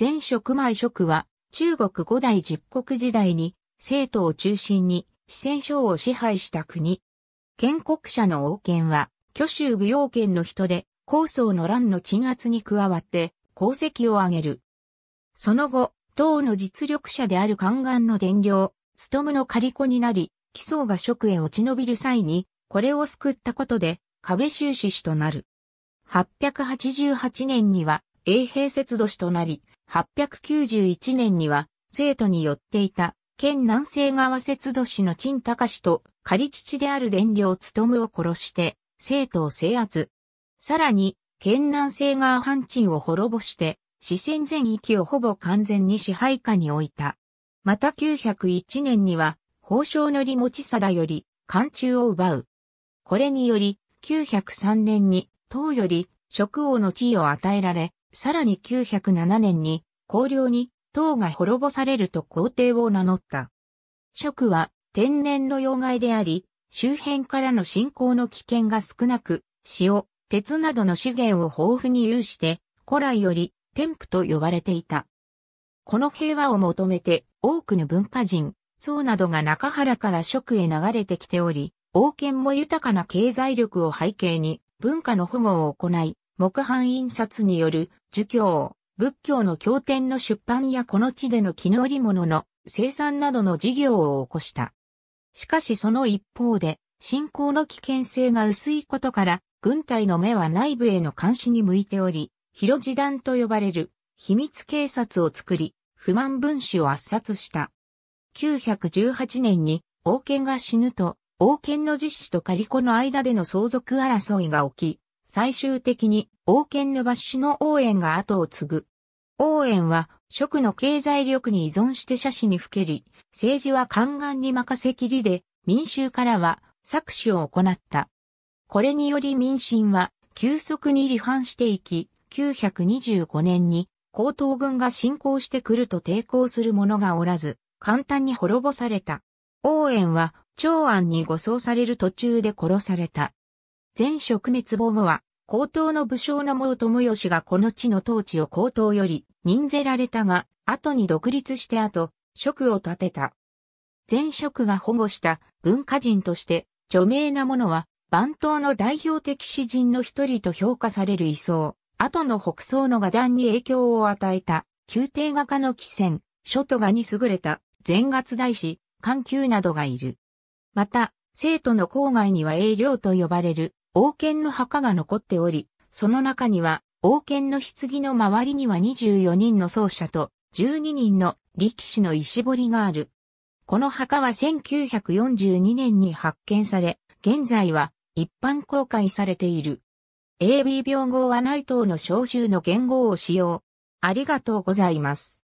前職前職は中国五代十国時代に成都を中心に四川省を支配した国。建国者の王建は虚州武陽県の人で高宗の乱の鎮圧に加わって功績を挙げる。その後、唐の実力者である宦官の田良、勉の仮子になり、徽宗が蜀へ落ち延びる際に、これを救ったことで、壁州刺史となる。888年には、永平節度使となり、891年には、成都に寄っていた、県南西側節度使の陳隆と、仮父である田良勉を殺して、成都を制圧。さらに、県南西側藩鎮を滅ぼして、四川全域をほぼ完全に支配下に置いた。また901年には、法相の李持貞より、漢中を奪う。これにより、903年に、唐より、蜀王の地位を与えられ、さらに907年に、公領に、唐が滅ぼされると皇帝を名乗った。蜀は、天然の要害であり、周辺からの侵攻の危険が少なく、塩、鉄などの資源を豊富に有して、古来より、天賦と呼ばれていた。この平和を求めて多くの文化人、僧などが中原から蜀へ流れてきており、王建も豊かな経済力を背景に文化の保護を行い、木版印刷による儒教、仏教の経典の出版やこの地での絹織物の生産などの事業を起こした。しかしその一方で、侵攻の危険性が薄いことから、軍隊の目は内部への監視に向いており、広示団と呼ばれる秘密警察を作り、不満分子を圧殺した。918年に王建が死ぬと、王建の実子と仮子の間での相続争いが起き、最終的に王建の末子の王衍が後を継ぐ。王衍は蜀の経済力に依存して奢侈にふけり、政治は宦官に任せきりで、民衆からは搾取を行った。これにより民心は急速に離反していき、925年に、高唐軍が侵攻してくると抵抗する者がおらず、簡単に滅ぼされた。王衍は、長安に護送される途中で殺された。前蜀滅亡後は、高唐の武将の毛友義がこの地の統治を高唐より、任せられたが、後に独立して後、蜀を建てた。前蜀が保護した文化人として、著名な者は、番頭の代表的詩人の一人と評価される位相。後の北宋の画壇に影響を与えた、宮廷画家の季羨、書と画に優れた、前月大師、管球などがいる。また、成都の郊外には英陵と呼ばれる、王建の墓が残っており、その中には、王建の棺の周りには24人の僧者と、12人の力士の石彫りがある。この墓は1942年に発見され、現在は一般公開されている。AB 病号は内藤の召集の元号を使用。ありがとうございます。